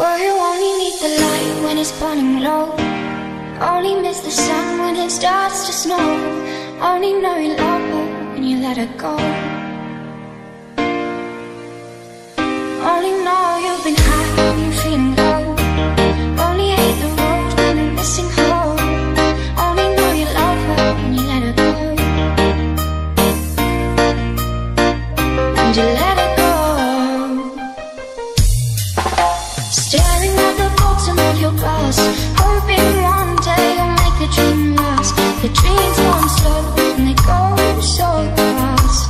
Well, you only need the light when it's burning low. Only miss the sun when it starts to snow. Only know you love her when you let her go. Only know you've been high when you're feeling low. Only hate the road when you're missing home. Only know you love her when you let her go. And you let her go. Staring at the bottom of your glass, hoping one day you'll make the dream last. The dreams come slow and they go so fast.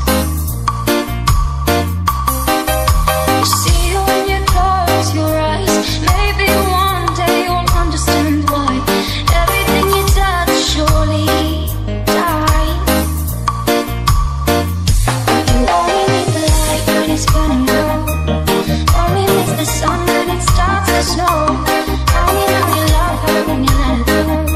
You see it when you close your eyes. Maybe one day you'll understand why everything you touch surely dies. You only need the light when it's burning low. Only miss the sun when it starts to snow. Only know you love her when you let her go.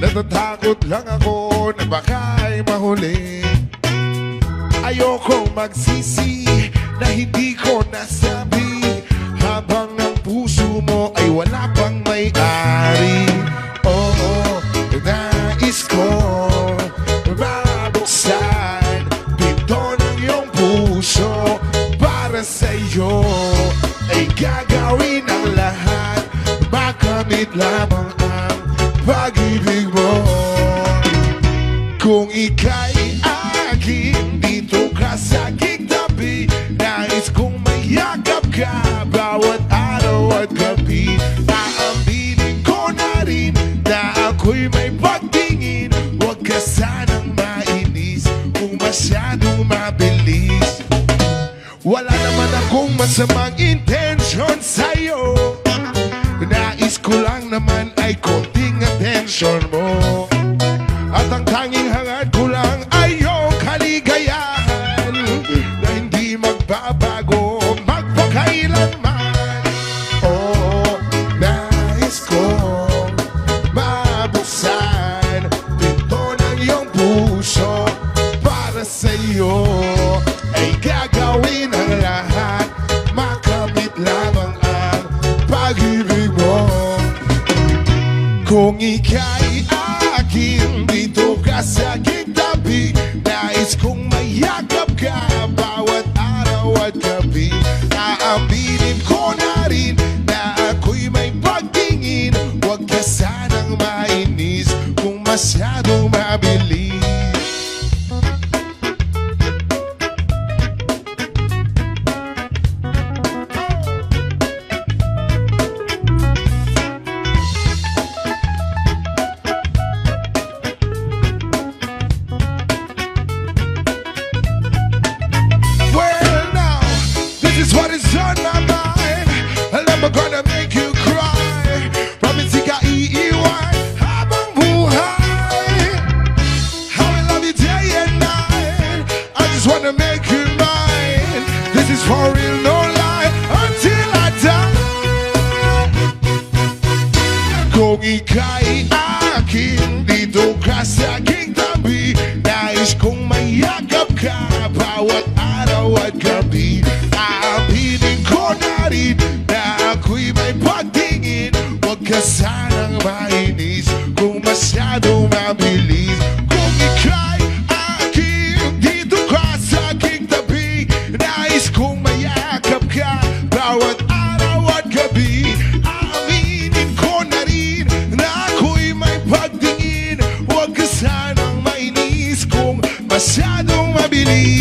Natatakot lang ako na baka'y mahuli. Ayoko magsisi na hindi ko nasabi, habang ang puso mo ay wala pang may-ari. Oo, nais ko mabuksan pinto ng iyong puso. Para sa'yo ay gagawin ang lahat, makamit lamang ang pag-ibig mo. Kung ika'y akin, dito ka sa gigtabi. Nais kong mayakap ka bawat araw at gabi. Naaminin ko na rin na ako'y may pagtingin. Huwag ka sanang mainis kung masyadong mabilis. Wala naman akong masamang intention sa'yo. Nais ko lang naman ay konti attention mo. At ang tanging hangad ko lang ay iyong kaligayahan, na hindi magbabago magpakailanman. Oo, nais kong mabuksan pinto ng iyong puso. Para sa'yo ay gagawin ang lahat, makamit lamang ang pag-ibig mo. Kung ika'y akin dito ka sa kitabi. Nais kong mayakap ka bawat araw at gabi. Naaminin ko na rin na ako'y may pagtingin. Huwag ka sanang mainis kung masyado mabilis. What is on my mind, and I'm gonna make you cry. Robin T-K-E-E-Y, habang buhay, how I love you day and night. I just wanna make you mine. This is for real, no lie, until I die. Kung ika'y akin, dito ka sa aking tabi. Nais kong mayakap ka bawat araw at gabi. Na ako'y may pagtingin. Huwag ka sanang mainis kung masyado mabilis. Kung ika'y akin, dito ka sa aking tabi. Nais kong mayakap ka bawat araw at gabi. Aaminin ko na rin na ako'y may pagtingin. Huwag ka sanang mainis kung masyadong mabilis.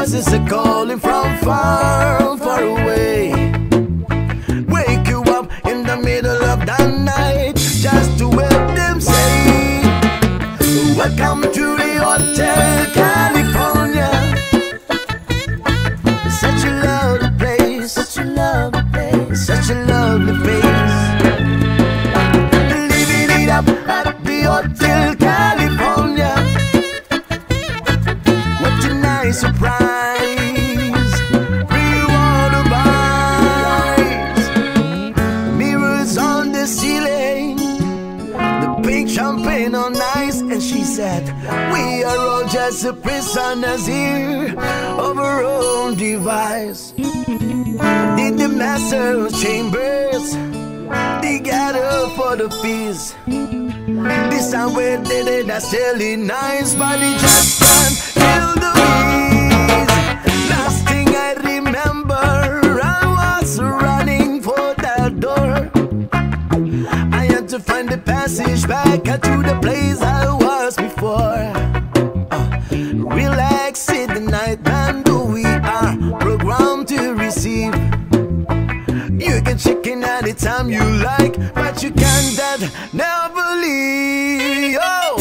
Voices are calling from far, far away. set. We are all just prisoners here of our own device. In the master's chambers, they gather for the feast. This time where they're not selling knives, but they just can't kill the beast. Last thing I remember, I was running for that door. I had to find the passage back to the place I was before. Relax in the night, and we are programmed to receive. You can check in anytime you like, but you can't never leave. Oh.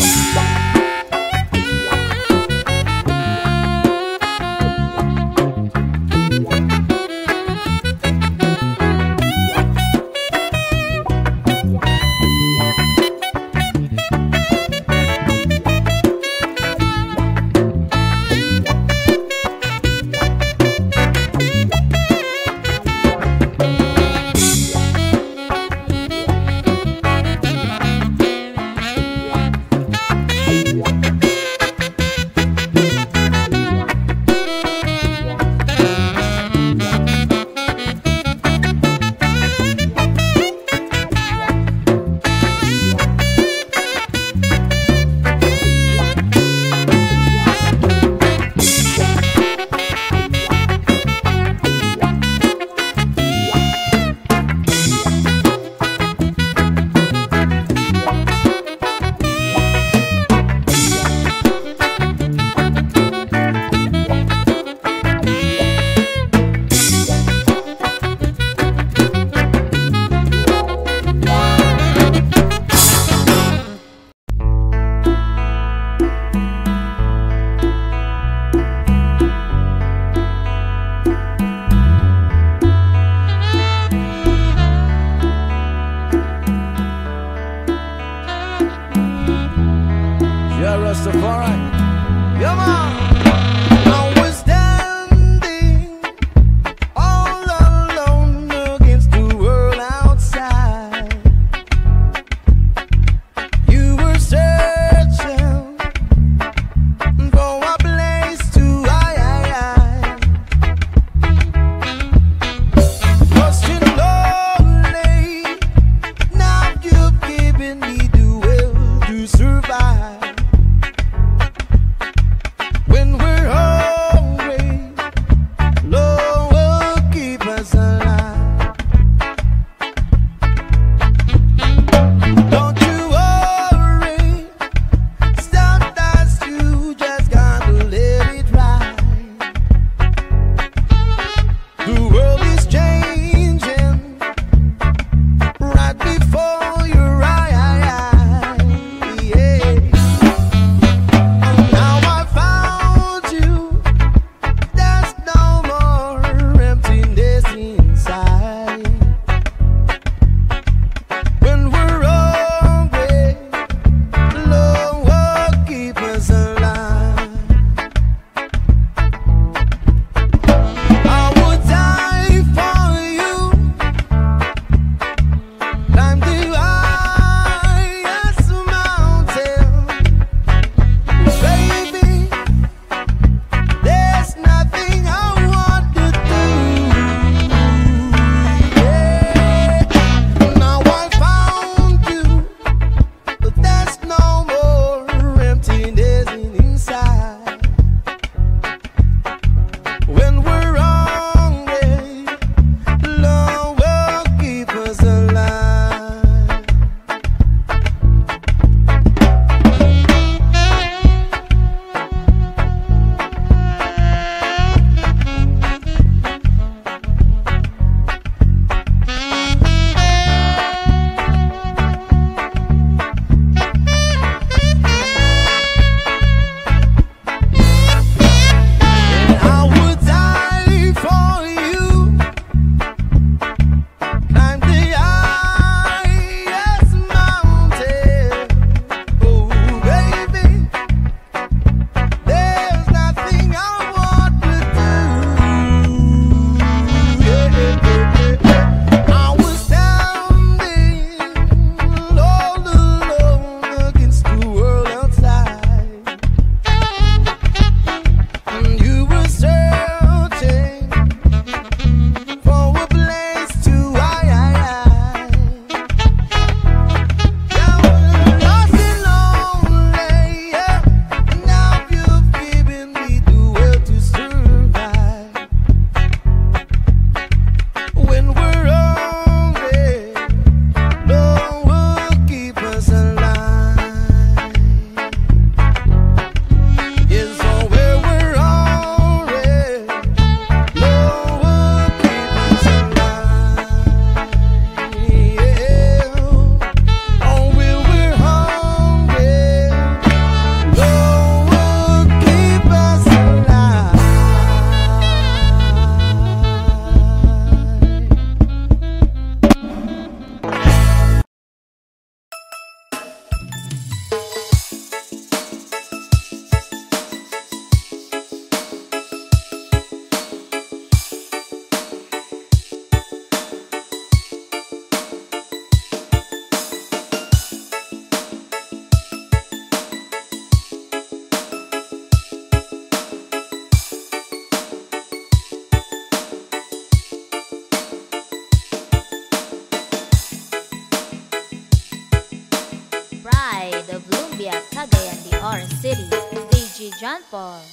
City, DJ John Paul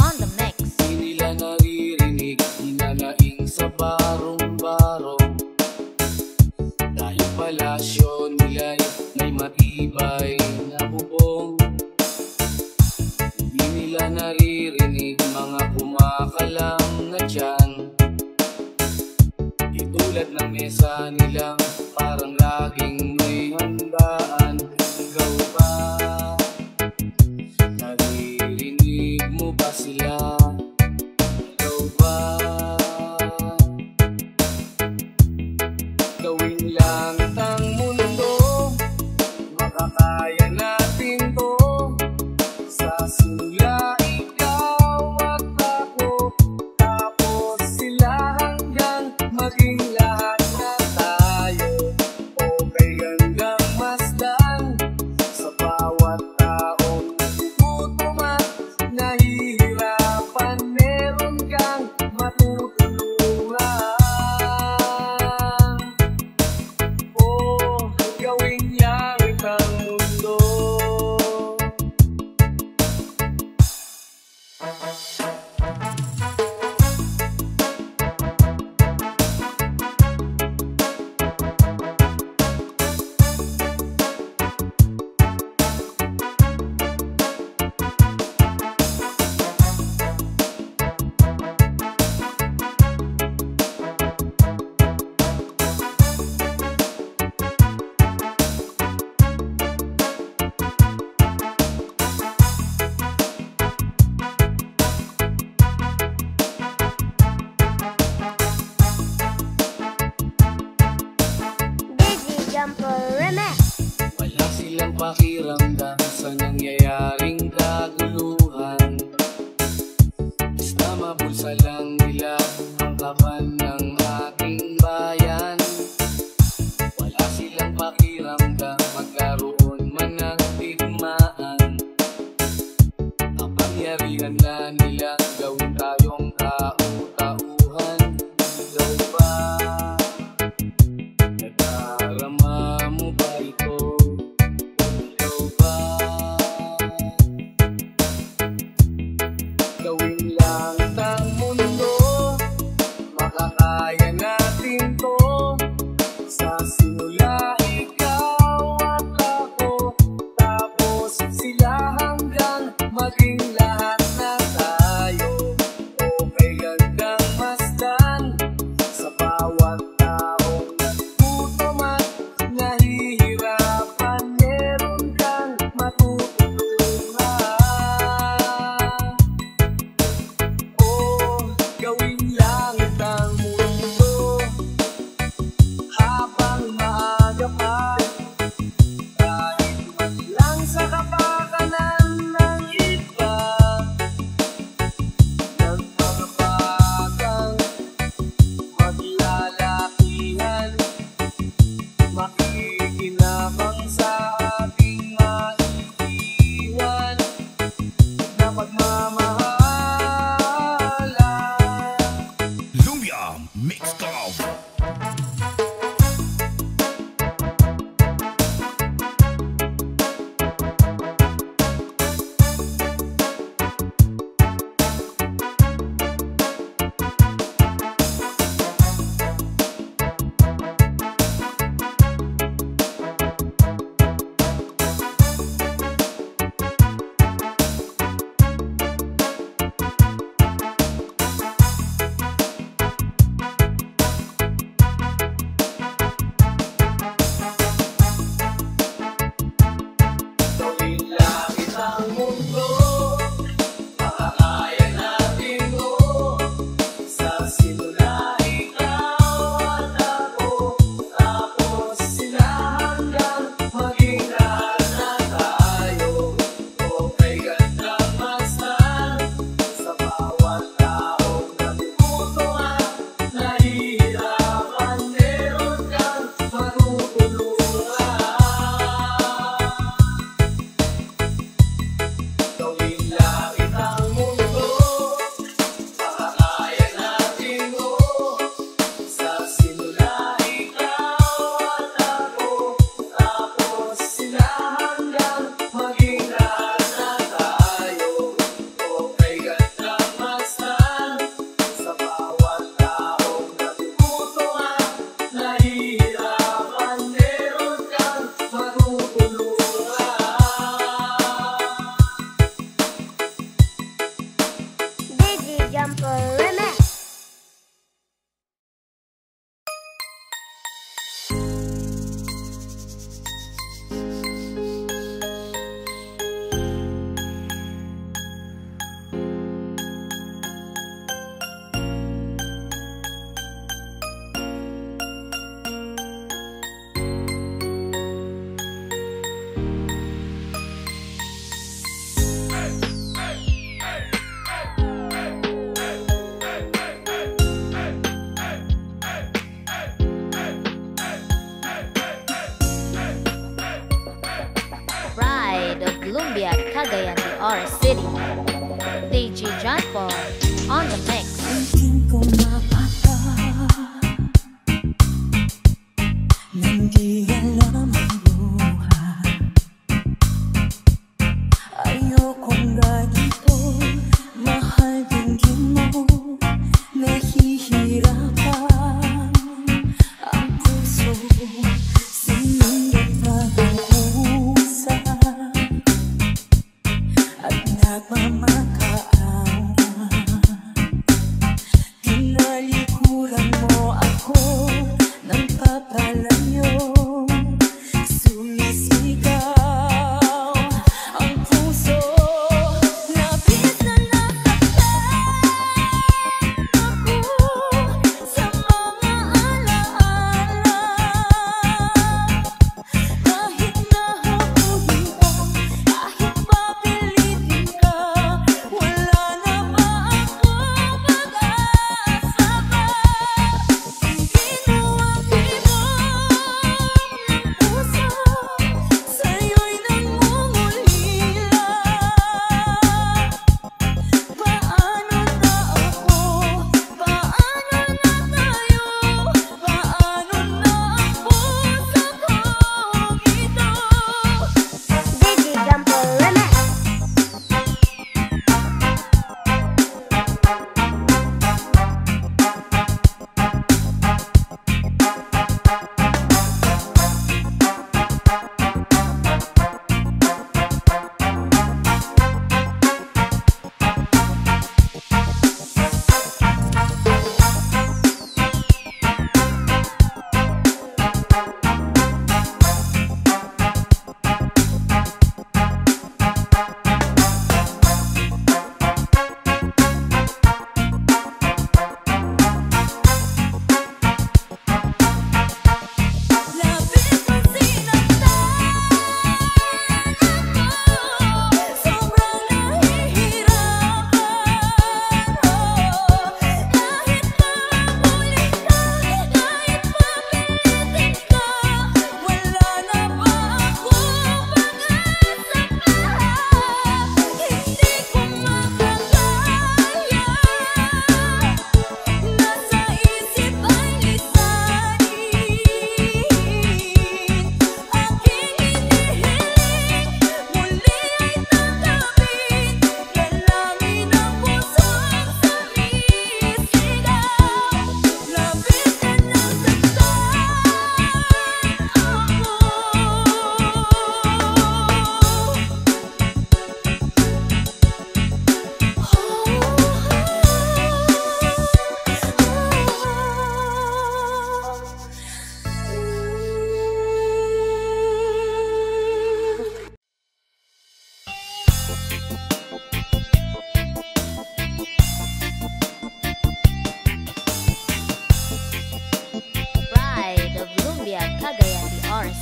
on the mix. Di nila naririnig ang nalaing sa barong-barong. Dahil palasyo nila may matibay na bubong. Di nila naririnig mga kumakalang na tiyan. Di tulad ng mesa nilang parang laging may handaan. Ikaw ba? Naririnig mo ba sila? Nagoya, Kagayan, the Aura City. DJ Jotball on the mix.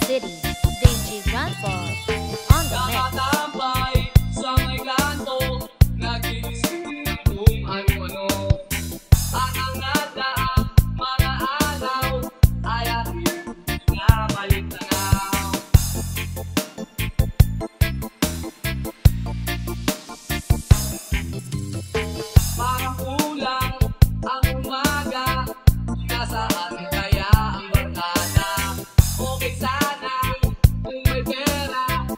City, DJ Jotball on the Nakatampay sa may kanto, nagising kung ano-ano. At ang nadaang mga araw ay aking nabalik tanaw. Parang ulang ang umaga, nasa atin kaya ang barkada. Okay sana. We're gonna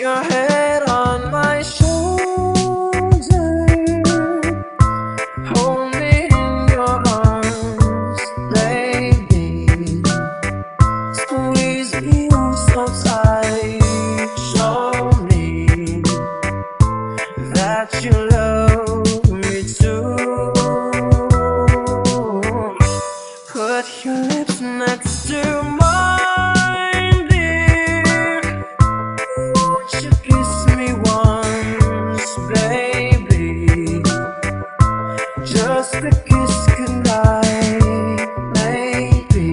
your head on my shoulder, hold me in your arms, baby, squeeze me so tight, show me that you love me too. Put your lips next to mine. Just a kiss goodnight, maybe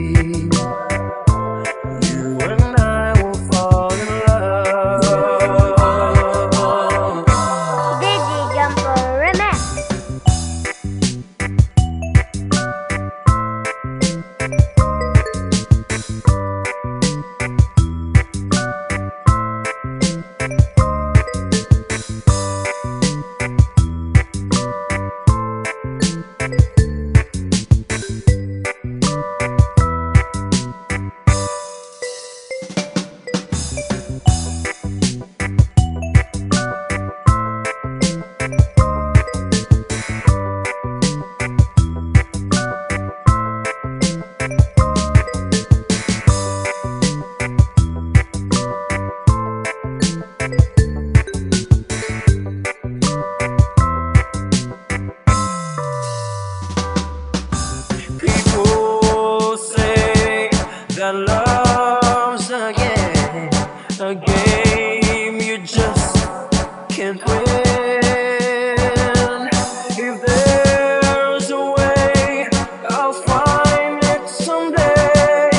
you and I will fall in love. Digi Jumbo Remix. That love's a game you just can't win. If there's a way, I'll find it someday.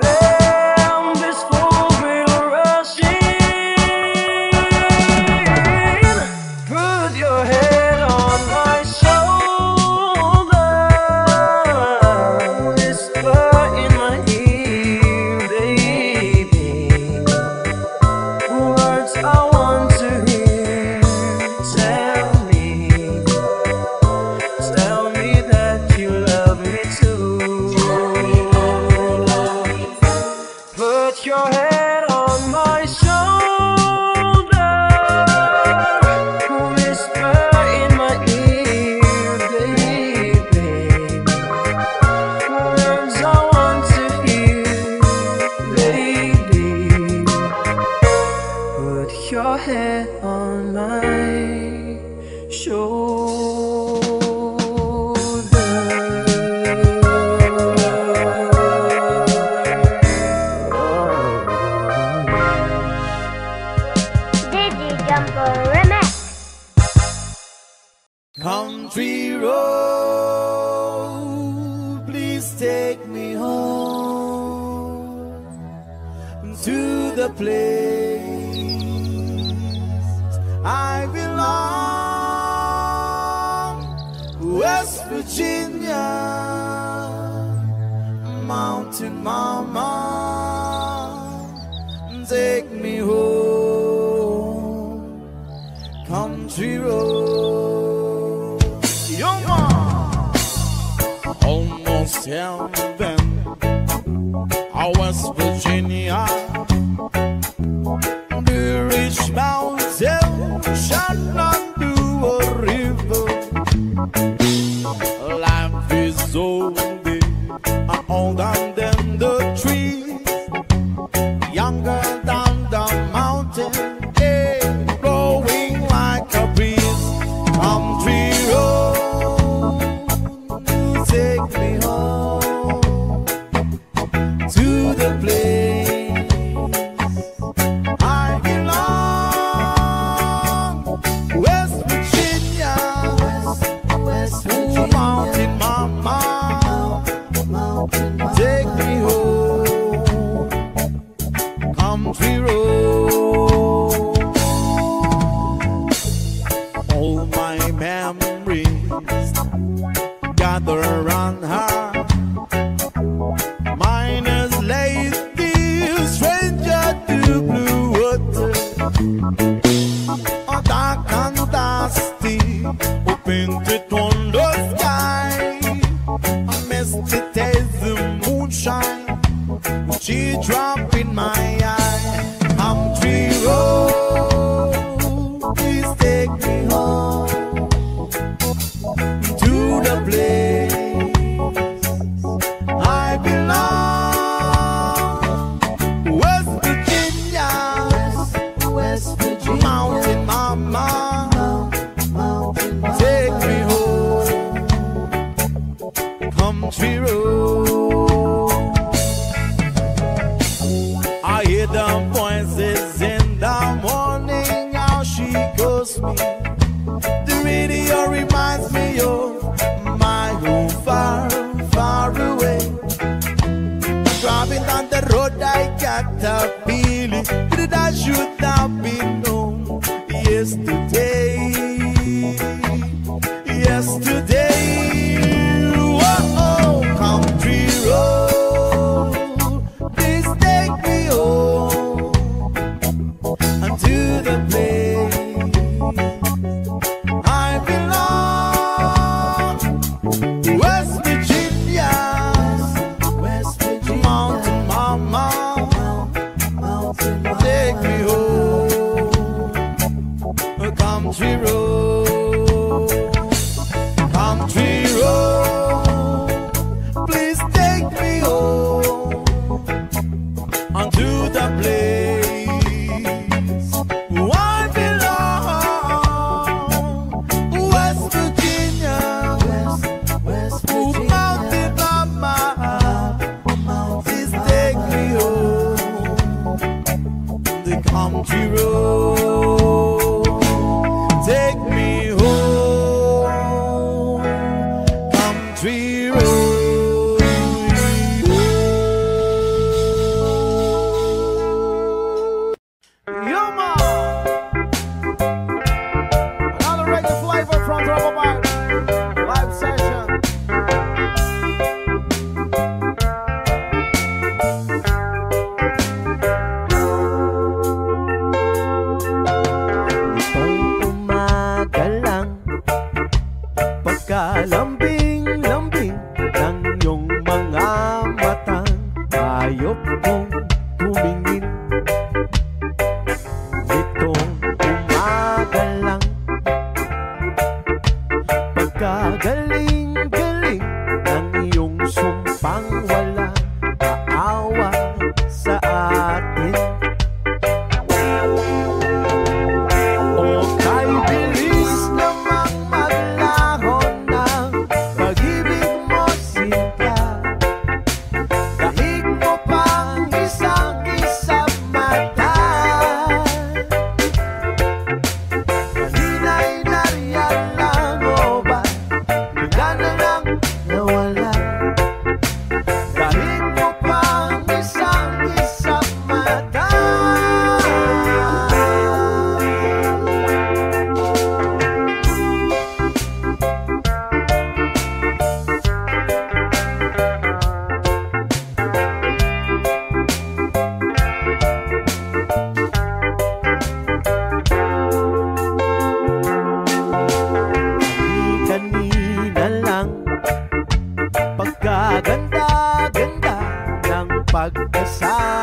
Then this will be rushing. Put your head on my shoulder, whisper in my ear. I want to hear. Tell me that you love me too. Put your head on my shoulder, whisper in my ear, baby. Words I want to hear, baby. Put your head on my shoulder. Digi Jumbo Remix. Country road, please take me home to the place I belong, West Virginia, Mountain Mama, take me home, country road. Young man, almost heaven, West Virginia, the rich mountain. Shall not do a river. Life is only older than the trees, younger than the mountain, blowing like a breeze. Country road, take me home to the place. Painted on the sky, a misty taste of moonshine, she dropped in my eye. Country road. Driving down the road I got a feeling that I should not be known. Yesterday, oh, country road, please take me home and to the place I belong. West Virginia, mountain mama, take me home, country road. Country road, please take me home onto the place where I belong. West Virginia, mountain mama, please take me home. The country road, take me home. Kalambing-lambing ng iyong mga mata, ayop kong tumingin. Itong umaga lang, pagkagaling-galing ng iyong sumpang wala maawa sa atin. O tayo bilis namang maglaho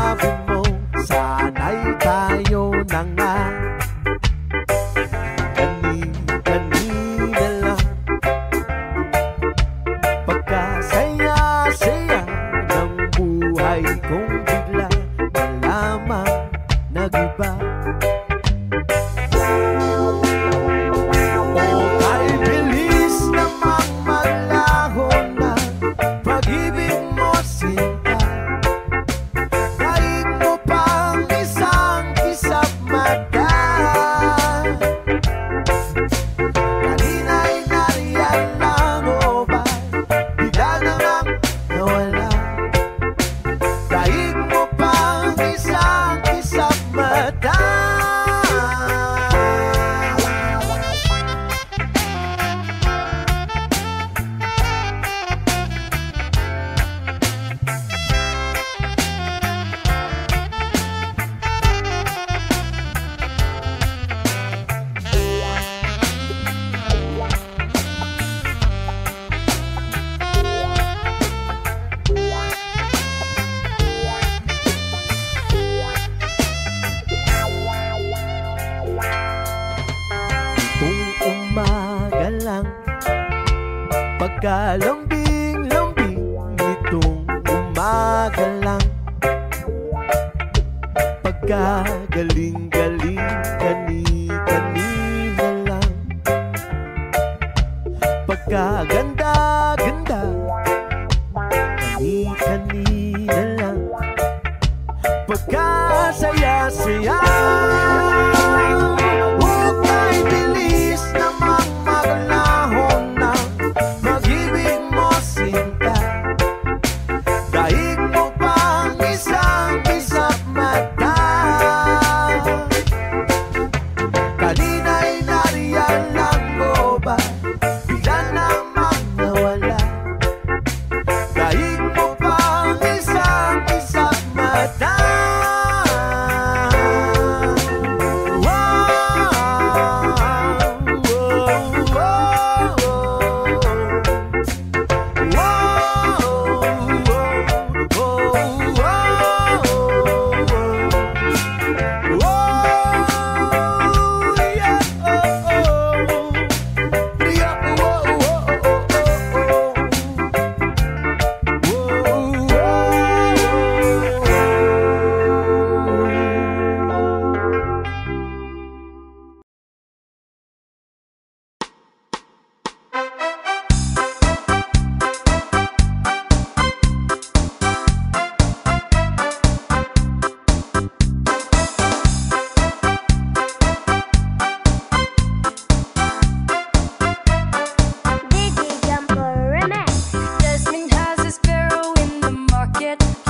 pagkasabi mo, sana'y tayo na nga. Kanina lang, pagkasaya-saya ng buhay kong bigla nalaman nag-iba. Pagkalambing-lambing nitong umaga lang, pagkagaling-galing kani-kanina lang, pagkaganda-ganda kani-kanina lang, pagkasaya-saya. Daig mo pang it.